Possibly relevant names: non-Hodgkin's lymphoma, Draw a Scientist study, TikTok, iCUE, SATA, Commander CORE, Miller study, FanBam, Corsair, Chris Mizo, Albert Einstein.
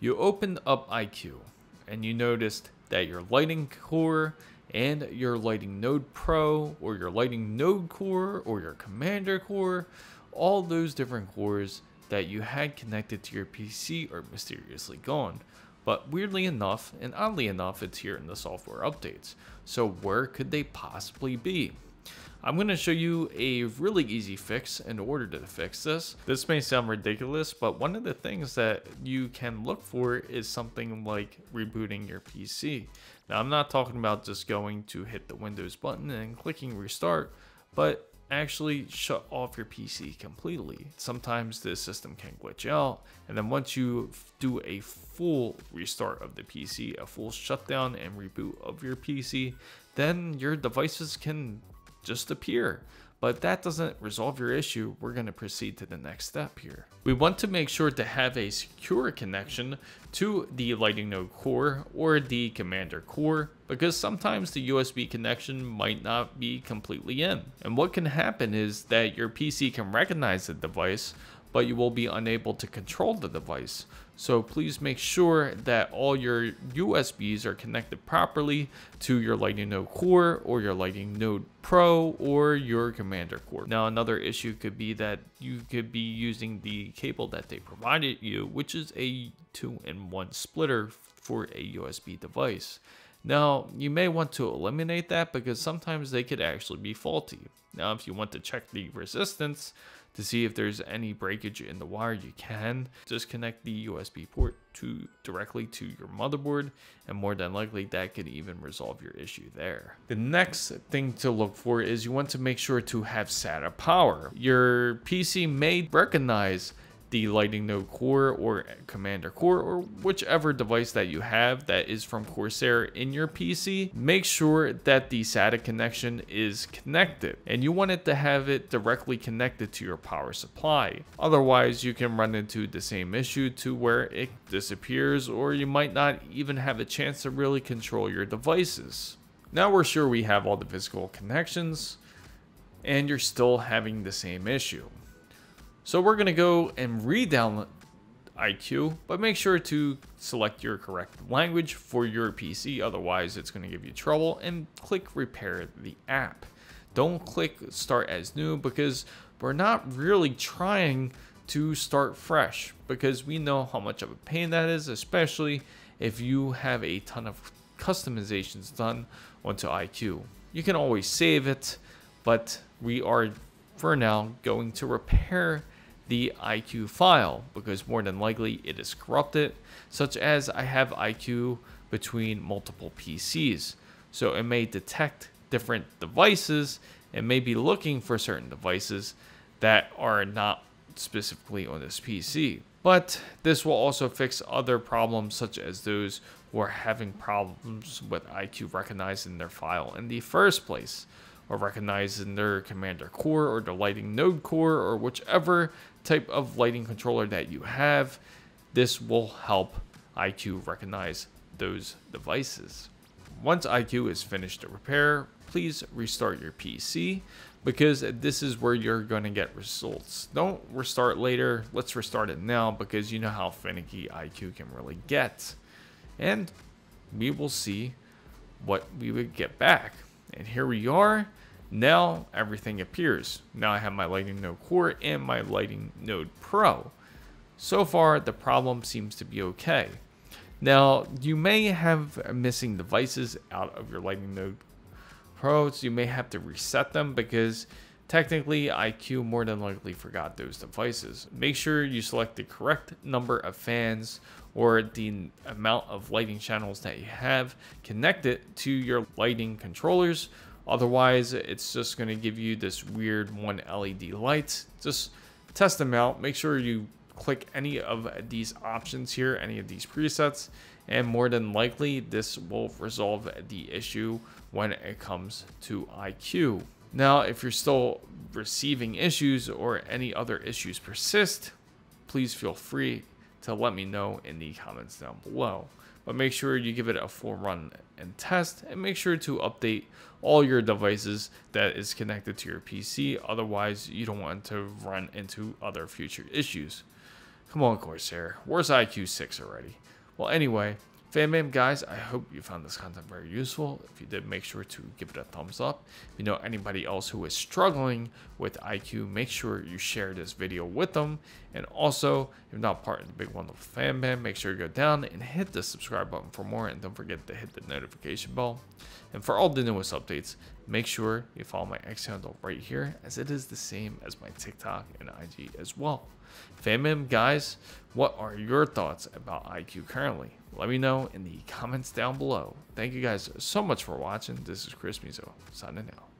You opened up iCUE and you noticed that your lighting core and your lighting node pro or your lighting node core or your commander core, all those different cores that you had connected to your PC are mysteriously gone. But weirdly enough and oddly enough, it's here in the software updates. So where could they possibly be? I'm going to show you a really easy fix in order to fix this. This may sound ridiculous, but one of the things that you can look for is something like rebooting your PC. Now, I'm not talking about just going to hit the Windows button and clicking restart, but actually shut off your PC completely. Sometimes the system can glitch out, and then once you do a full restart of the PC, a full shutdown and reboot of your PC, then your devices can just appear. But that doesn't resolve your issue. We're going to proceed to the next step here. We want to make sure to have a secure connection to the lighting node core or the commander core, because sometimes the USB connection might not be completely in. And what can happen is that your PC can recognize the device, but you will be unable to control the device. So please make sure that all your USBs are connected properly to your Lighting Node Core or your Lighting Node Pro or your Commander Core. Now, another issue could be that you could be using the cable that they provided you, which is a 2-in-1 splitter for a USB device. Now, you may want to eliminate that because sometimes they could actually be faulty. Now, if you want to check the resistance to see if there's any breakage in the wire, you can just connect the USB port directly to your motherboard, and more than likely that could even resolve your issue there. The next thing to look for is you want to make sure to have SATA power. Your PC may recognize the Lighting Node Core or Commander Core or whichever device that you have that is from Corsair in your PC. Make sure that the SATA connection is connected, and you want it to have it directly connected to your power supply. Otherwise, you can run into the same issue to where it disappears, or you might not even have a chance to really control your devices. Now we're sure we have all the physical connections and you're still having the same issue. So we're going to go and re-download iCUE, but make sure to select your correct language for your PC. Otherwise, it's going to give you trouble, and click repair the app. Don't click start as new, because we're not really trying to start fresh, because we know how much of a pain that is, especially if you have a ton of customizations done onto iCUE. You can always save it, but we are, for now, going to repair the iCUE file, because more than likely it is corrupted, such as I have iCUE between multiple PCs. So it may detect different devices and may be looking for certain devices that are not specifically on this PC. But this will also fix other problems, such as those who are having problems with iCUE recognizing their file in the first place, or recognizing their commander core or their lighting node core or whichever type of lighting controller that you have. This will help iCUE recognize those devices. Once iCUE is finished the repair, please restart your PC, because this is where you're going to get results. Don't restart later. Let's restart it now, because you know how finicky iCUE can really get. And we will see what we would get back. And here we are. Now everything appears. Now I have my Lighting Node Core and my Lighting Node Pro. So far, the problem seems to be okay. Now, you may have missing devices out of your Lighting Node Pro, so you may have to reset them, because technically iCUE more than likely forgot those devices. Make sure you select the correct number of fans or the amount of lighting channels that you have connected to your lighting controllers. Otherwise, it's just going to give you this weird one LED light. Just test them out. Make sure you click any of these options here, any of these presets, and more than likely this will resolve the issue when it comes to iCUE. Now, if you're still receiving issues or any other issues persist, please feel free to let me know in the comments down below. But make sure you give it a full run and test, and make sure to update all your devices that is connected to your PC. Otherwise, you don't want to run into other future issues. Come on, Corsair. Where's iCUE 6 already? Well, anyway, FanBam guys, I hope you found this content very useful. If you did, make sure to give it a thumbs up. If you know anybody else who is struggling with iCUE, make sure you share this video with them. And also, if not part of the big one with FanBam, make sure you go down and hit the subscribe button for more. And don't forget to hit the notification bell. And for all the newest updates, make sure you follow my X handle right here, as it is the same as my TikTok and IG as well. FanBam guys, what are your thoughts about iCUE currently? Let me know in the comments down below. Thank you guys so much for watching. This is Chris Mizo, signing out.